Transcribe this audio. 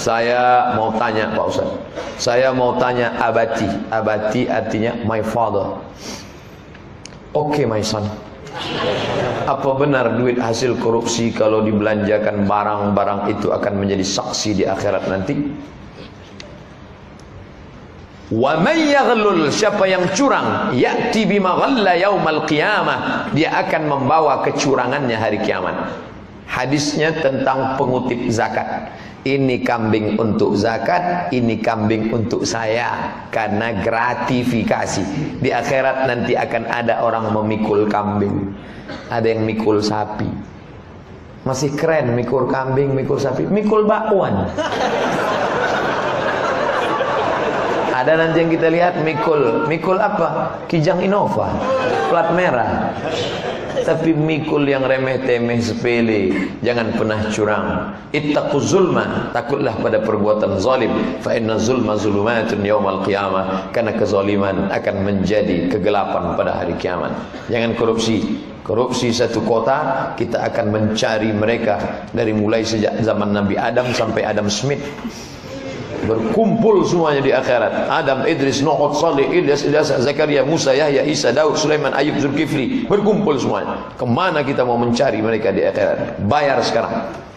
Saya mau tanya Pak Ustaz. Saya mau tanya abati. Abati artinya my father. Oke, my son. Apa benar duit hasil korupsi kalau dibelanjakan barang-barang itu akan menjadi saksi di akhirat nanti? Wa may yaghlul, siapa yang curang, ya'ti bima ghalla yaumal qiyamah, dia akan membawa kecurangannya hari kiamat. Hadisnya tentang pengutip zakat. Ini kambing untuk zakat, ini kambing untuk saya, karena gratifikasi. Di akhirat nanti akan ada orang memikul kambing, ada yang mikul sapi. Masih keren mikul kambing, mikul sapi, mikul bakwan. Ada nanti yang kita lihat mikul apa? Kijang Innova, plat merah. Tapi mikul yang remeh-temeh sepele. Jangan pernah curang. Ittaquz zulma, takutlah pada perbuatan zalim. Fa inna zulma zulumatun yaumal qiyamah, karena kezaliman akan menjadi kegelapan pada hari kiamat. Jangan korupsi. Korupsi satu kota, kita akan mencari mereka dari mulai sejak zaman Nabi Adam sampai Adam Smith. Berkumpul semuanya di akhirat. Adam, Idris, Nuh, Saleh, Ilyas, Ilyas, Zakaria, Musa, Yahya, Isa, Daud, Sulaiman, Ayub, Zulkifli. Berkumpul semuanya. Kemana kita mau mencari mereka di akhirat? Bayar sekarang.